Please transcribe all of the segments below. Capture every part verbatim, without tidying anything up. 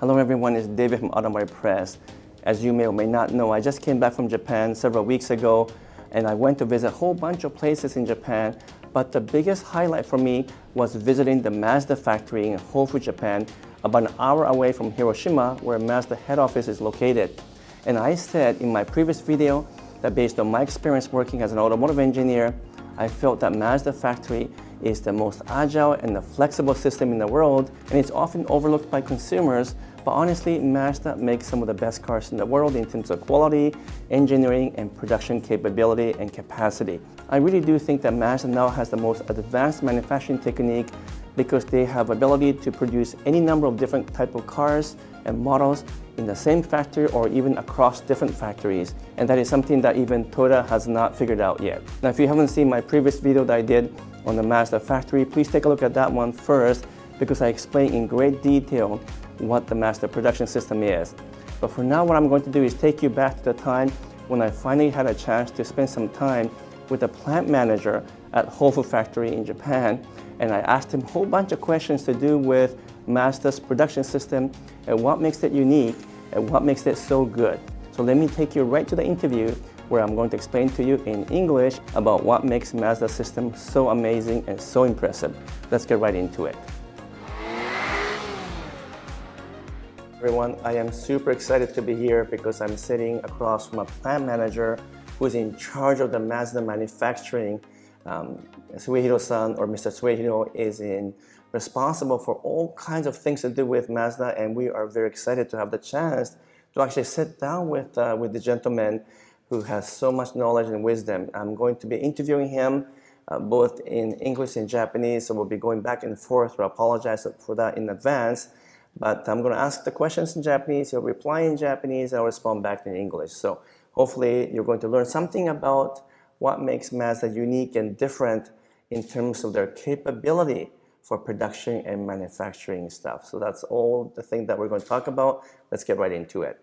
Hello everyone, it's David from Automotive Press. As you may or may not know, I just came back from Japan several weeks ago and I went to visit a whole bunch of places in Japan, but the biggest highlight for me was visiting the Mazda factory in Hofu, Japan, about an hour away from Hiroshima where Mazda head office is located. And I said in my previous video that based on my experience working as an automotive engineer, I felt that Mazda factory is the most agile and the flexible system in the world, and it's often overlooked by consumers, but honestly, Mazda makes some of the best cars in the world in terms of quality, engineering, and production capability and capacity. I really do think that Mazda now has the most advanced manufacturing technique because they have ability to produce any number of different type of cars and models in the same factory or even across different factories. And that is something that even Toyota has not figured out yet. Now, if you haven't seen my previous video that I did on the Mazda factory, please take a look at that one first because I explain in great detail what the Mazda production system is. But for now, what I'm going to do is take you back to the time when I finally had a chance to spend some time with the plant manager at Hofu factory in Japan, and I asked him a whole bunch of questions to do with Mazda's production system and what makes it unique and what makes it so good. So let me take you right to the interview where I'm going to explain to you in English about what makes Mazda's system so amazing and so impressive. Let's get right into it. Everyone, I am super excited to be here because I'm sitting across from a plant manager who's in charge of the Mazda manufacturing. Um, Suehiro-san, or Mister Suehiro, is in responsible for all kinds of things to do with Mazda, and we are very excited to have the chance to actually sit down with, uh, with the gentleman who has so much knowledge and wisdom. I'm going to be interviewing him uh, both in English and Japanese, so we'll be going back and forth. I apologize for that in advance, but I'm going to ask the questions in Japanese, he'll reply in Japanese, and I'll respond back in English. So hopefully you're going to learn something about what makes Mazda unique and different in terms of their capability for production and manufacturing stuff. So that's all the thing that we're going to talk about. Let's get right into it.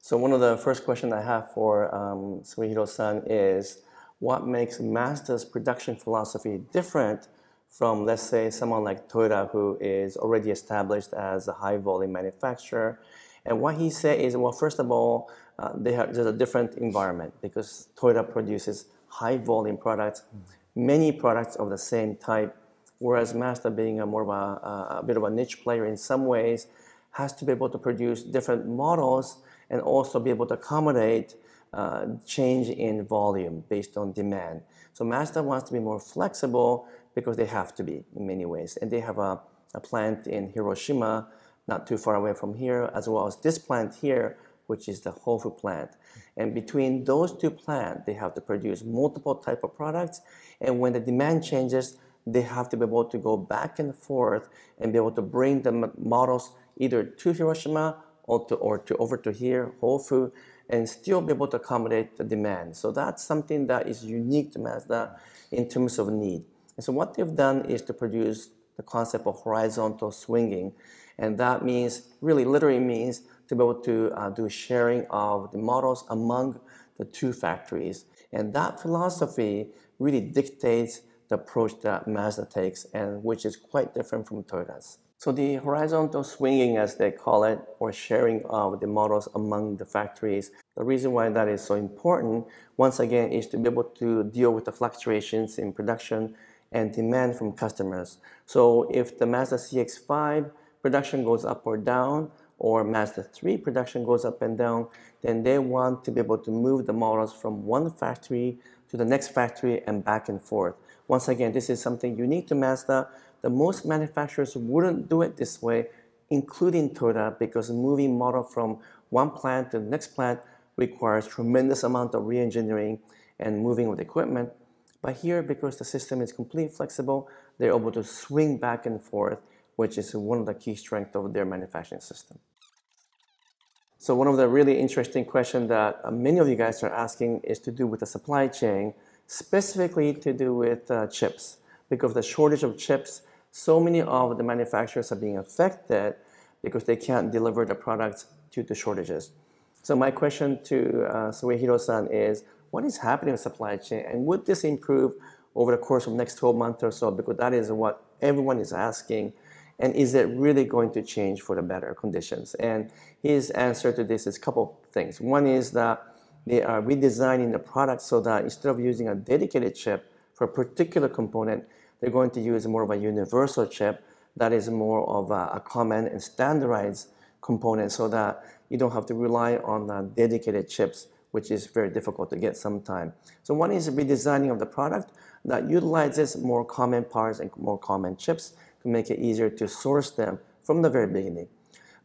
So one of the first questions I have for um, Suehiro-san is, what makes Mazda's production philosophy different from, let's say, someone like Toyota, who is already established as a high-volume manufacturer? And what he said is, well, first of all, uh, they have just a different environment because Toyota produces high-volume products, many products of the same type, whereas Mazda, being a more of a, a bit of a niche player in some ways, has to be able to produce different models and also be able to accommodate uh, change in volume based on demand. So Mazda wants to be more flexible because they have to be in many ways, and they have a, a plant in Hiroshima, not too far away from here, as well as this plant here, which is the Hofu plant. And between those two plants, they have to produce multiple type of products, and when the demand changes, they have to be able to go back and forth and be able to bring the models either to Hiroshima or to, or to over to here, Hofu, and still be able to accommodate the demand. So that's something that is unique to Mazda in terms of need. And so what they've done is to produce the concept of horizontal swinging, and that means, really literally means, to be able to uh, do sharing of the models among the two factories. And that philosophy really dictates the approach that Mazda takes, and which is quite different from Toyota's. So the horizontal swinging, as they call it, or sharing of the models among the factories, the reason why that is so important, once again, is to be able to deal with the fluctuations in production and demand from customers. So if the Mazda C X five production goes up or down, or Mazda three production goes up and down, then they want to be able to move the models from one factory to the next factory and back and forth. Once again, this is something unique to Mazda. The most manufacturers wouldn't do it this way, including Toyota, because moving model from one plant to the next plant requires tremendous amount of re-engineering and moving with equipment. But here, because the system is completely flexible, they're able to swing back and forth, which is one of the key strengths of their manufacturing system. So one of the really interesting questions that many of you guys are asking is to do with the supply chain, specifically to do with uh, chips. Because of the shortage of chips, so many of the manufacturers are being affected because they can't deliver the products due to shortages. So my question to uh, Suehiro-san is, what is happening in supply chain, and would this improve over the course of the next twelve months or so? Because that is what everyone is asking, and is it really going to change for the better conditions? And his answer to this is a couple things. One is that they are redesigning the product so that instead of using a dedicated chip for a particular component, they're going to use more of a universal chip that is more of a, a common and standardized component, so that you don't have to rely on the dedicated chips, which is very difficult to get sometime. So one is redesigning of the product that utilizes more common parts and more common chips to make it easier to source them from the very beginning.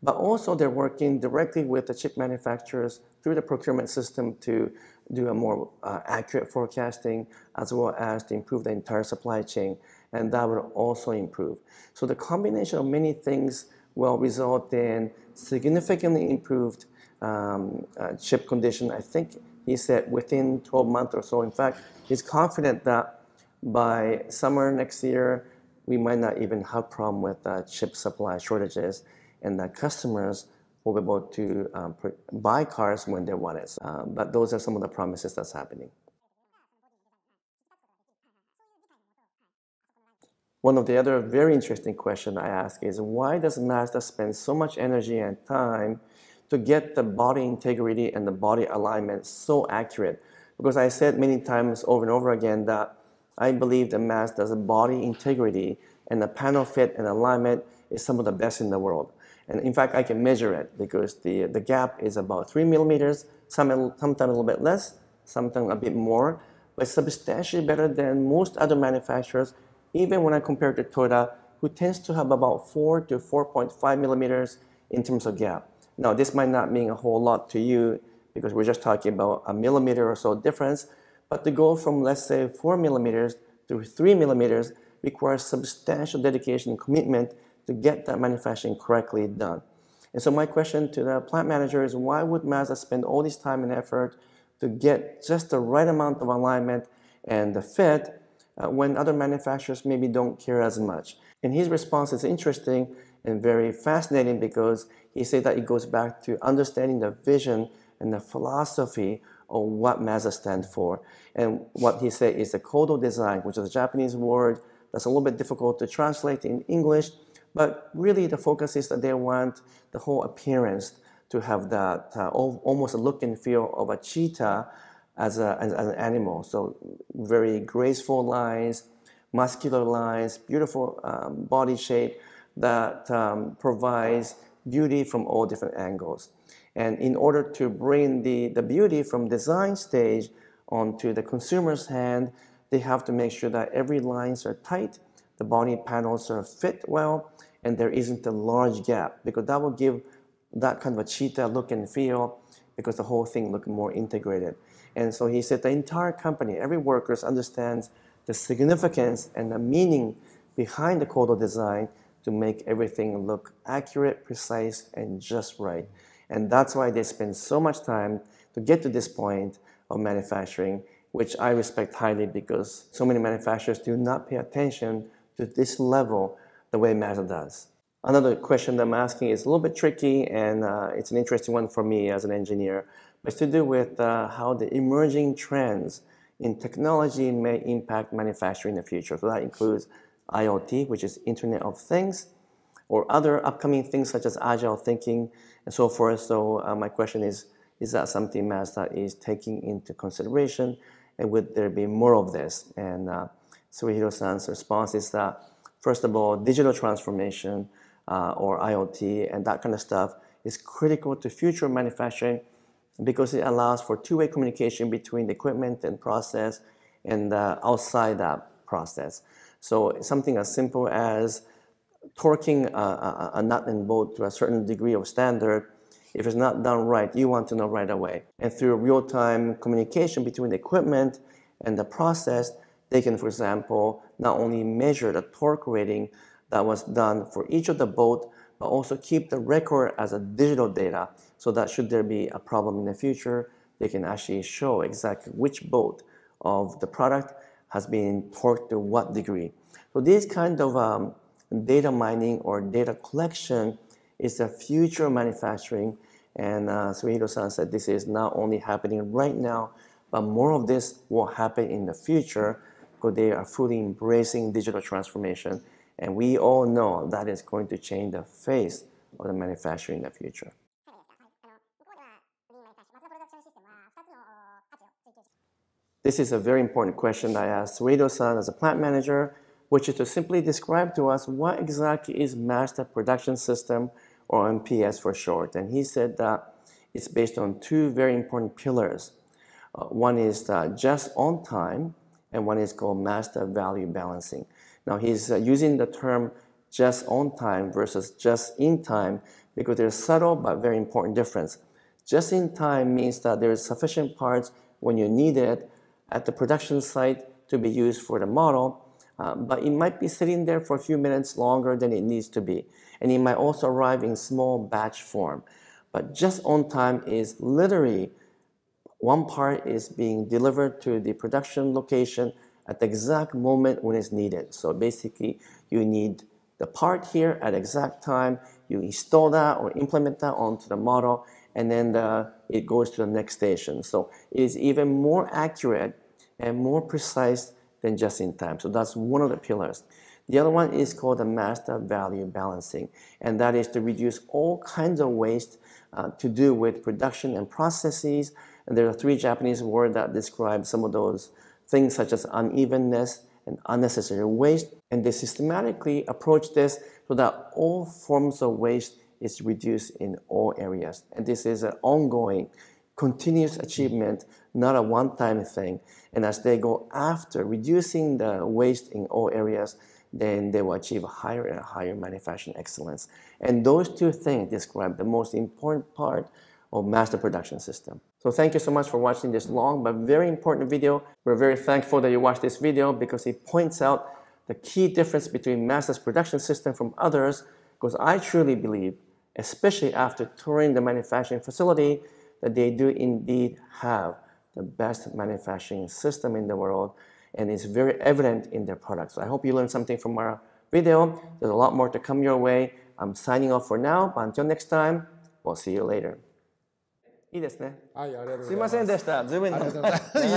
But also they're working directly with the chip manufacturers through the procurement system to do a more uh, accurate forecasting, as well as to improve the entire supply chain, and that will also improve. So the combination of many things will result in significantly improved um, uh, chip condition. I think he said within twelve months or so. In fact, he's confident that by summer next year, we might not even have a problem with uh, chip supply shortages, and that customers will be able to um, buy cars when they want it. Uh, but those are some of the promises that's happening. One of the other very interesting questions I ask is, why does Mazda spend so much energy and time to get the body integrity and the body alignment so accurate? Because I said many times over and over again that I believe that Mazda's body integrity and the panel fit and alignment is some of the best in the world. And in fact, I can measure it, because the, the gap is about three millimeters, some, sometimes a little bit less, sometimes a bit more, but substantially better than most other manufacturers, even when I compare it to Toyota, who tends to have about four to four point five millimeters in terms of gap. Now, this might not mean a whole lot to you, because we're just talking about a millimeter or so difference, but to go from, let's say, four millimeters to three millimeters requires substantial dedication and commitment to get that manufacturing correctly done. And so my question to the plant manager is, why would Mazda spend all this time and effort to get just the right amount of alignment and the fit uh, when other manufacturers maybe don't care as much? And his response is interesting and very fascinating, because he said that it goes back to understanding the vision and the philosophy of what Mazda stands for. And what he said is the kodo design, which is a Japanese word that's a little bit difficult to translate in English, but really the focus is that they want the whole appearance to have that uh, almost a look and feel of a cheetah as, a, as an animal. So very graceful lines, muscular lines, beautiful um, body shape that um, provides beauty from all different angles. And in order to bring the, the beauty from design stage onto the consumer's hand, they have to make sure that every lines are tight, the body panels are fit well, and there isn't a large gap, because that will give that kind of a cheetah look and feel, because the whole thing looks more integrated. And so he said the entire company, every worker understands the significance and the meaning behind the kodo design to make everything look accurate, precise, and just right. And that's why they spend so much time to get to this point of manufacturing, which I respect highly, because so many manufacturers do not pay attention to this level the way Mazda does. Another question that I'm asking is a little bit tricky, and uh, it's an interesting one for me as an engineer, but it's to do with uh, how the emerging trends in technology may impact manufacturing in the future. So that includes IoT, which is Internet of Things, or other upcoming things such as agile thinking and so forth. So uh, my question is, is that something Mazda is taking into consideration, and would there be more of this? And uh, Suehiro-san's response is that, first of all, digital transformation uh, or IoT and that kind of stuff is critical to future manufacturing, because it allows for two-way communication between the equipment and process and uh, outside that process. So something as simple as torquing a, a, a nut and bolt to a certain degree of standard, if it's not done right, you want to know right away. And through real-time communication between the equipment and the process, they can, for example, not only measure the torque rating that was done for each of the bolt, but also keep the record as a digital data, so that should there be a problem in the future, they can actually show exactly which bolt of the product has been torqued to what degree. So these kind of um, data mining or data collection is the future of manufacturing. And uh, Suehiro-san said this is not only happening right now, but more of this will happen in the future, because they are fully embracing digital transformation And we all know that is going to change the face of the manufacturing in the future. This is a very important question that I asked Suehiro-san as a plant manager, which is to simply describe to us what exactly is Mazda Production System, or M P S for short. And he said that it's based on two very important pillars. Uh, one is the just on time, and one is called Mazda value balancing. Now he's uh, using the term just on time versus just in time because there's subtle but very important difference. Just in time means that there is sufficient parts when you need it at the production site to be used for the model, uh, but it might be sitting there for a few minutes longer than it needs to be. And it might also arrive in small batch form. But just on time is literally one part is being delivered to the production location at the exact moment when it's needed. So basically, you need the part here at exact time, you install that or implement that onto the model, and then the, it goes to the next station. So it is even more accurate and more precise than just in time. So that's one of the pillars. The other one is called the Mazda value balancing, and that is to reduce all kinds of waste uh, to do with production and processes. And there are three Japanese words that describe some of those things, such as unevenness and unnecessary waste. And they systematically approach this so that all forms of waste is reduced in all areas. And this is an ongoing, continuous achievement, not a one-time thing. And as they go after reducing the waste in all areas, then they will achieve higher and higher manufacturing excellence. And those two things describe the most important part of Mazda Production System. So thank you so much for watching this long but very important video. We're very thankful that you watched this video because it points out the key difference between Mazda's production system from others, because I truly believe, especially after touring the manufacturing facility, that they do indeed have the best manufacturing system in the world, and it's very evident in their products. So I hope you learned something from our video. There's a lot more to come your way. I'm signing off for now, but until next time, we'll see you later. いいですね。はい、ありがとうございます。すいませんでした。随分。